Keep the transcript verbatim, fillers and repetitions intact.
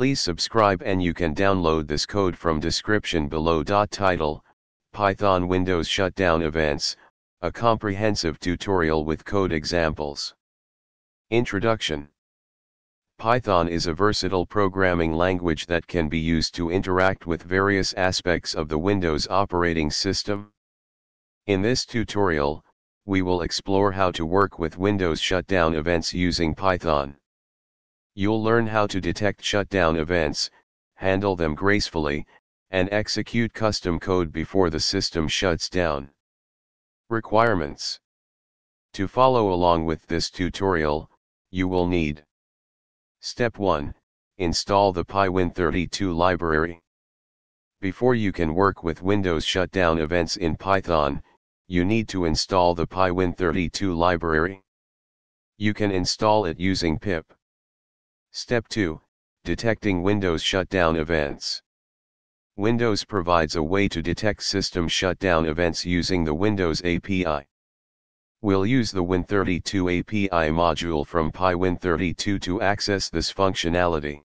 Please subscribe, and you can download this code from description below. Title: Python Windows Shutdown Events, a comprehensive tutorial with code examples. Introduction. Python is a versatile programming language that can be used to interact with various aspects of the Windows operating system. In this tutorial, we will explore how to work with Windows shutdown events using Python. You'll learn how to detect shutdown events, handle them gracefully, and execute custom code before the system shuts down. Requirements. To follow along with this tutorial, you will need: Step one. Install the Py Win thirty-two library. Before you can work with Windows shutdown events in Python, you need to install the Py Win thirty-two library. You can install it using pip. Step two. Detecting Windows shutdown events. Windows provides a way to detect system shutdown events using the Windows A P I. We'll use the Win thirty-two A P I module from Py Win thirty-two to access this functionality.